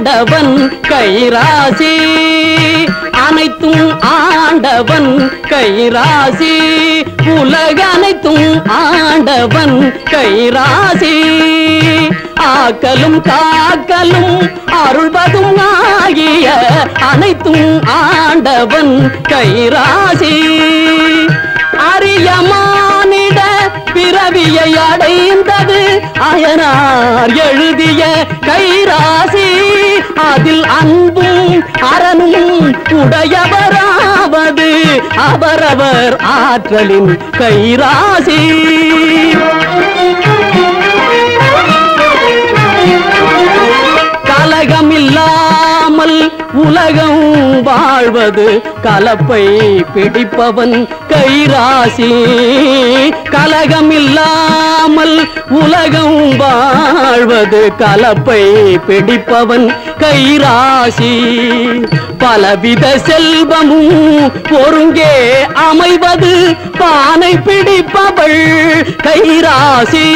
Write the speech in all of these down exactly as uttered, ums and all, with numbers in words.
ஆண்டவன் கைராசி அனைத்தும் ஆண்டவன் கைராசி உலக அனைத்தும் ஆண்டவன் கைராசி ஆக்கலும் காக்கலும் அருள்வதும் ஆகிய அனைத்தும் ஆண்டவன் கைராசி அரியமானிட பிறவியை அடைந்தது அயனார் எழுதிய கைராசி அதில் அன்பும் அரணும் உடையவராவது அவரவர் ஆற்றலின் கைராசி கலகம் இல்லாமல் உலகம் வாழ்வது கலப்பை பிடிப்பவன் கைராசி கலகம் இல்லாமல் உலகம் வாழ்வது கலப்பை பிடிப்பவன் கைராசி பலவித செல்வமும் ஒருங்கே அமைவது பானை பிடிப்பவள் கைராசி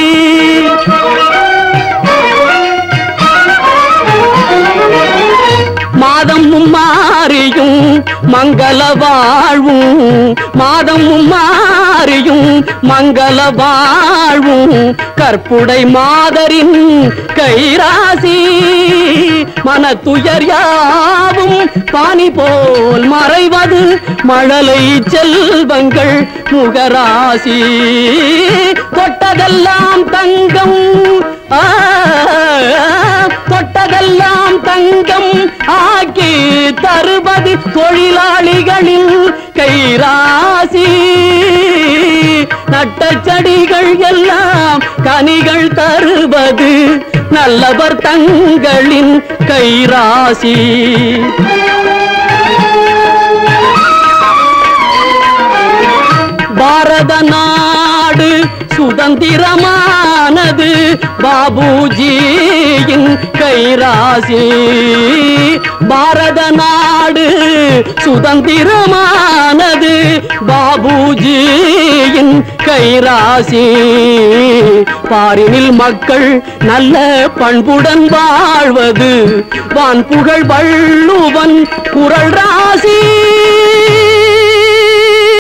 மாதமும் மாறியும் மங்கள வாழ்வும் மாதமும் மாறியும் மங்கள வாழ்வும் கற்புடை மாதரின் கைராசி மனத்துயர் யாவும் பானி போல் மறைவது மழலை செல்வங்கள் முகராசி தொட்டதெல்லாம் தங்கம் தொட்டதெல்லாம் தங்கம் ஆக்கி தருவது தொழிலாளிகளின் கைராசி நட்ட செடிகள் எல்லாம் கனிகள் தருவது நல்லவர் தங்களின் கைராசி பாரத நாடு சுதந்திரமானது பாபுஜியின் கைராசி பாரத நாடு சுதந்திரமானது பாபுஜியின் கைராசி பாரினில் மக்கள் நல்ல பண்புடன் வாழ்வது வான்புகழ் வள்ளுவன் குரல் ராசி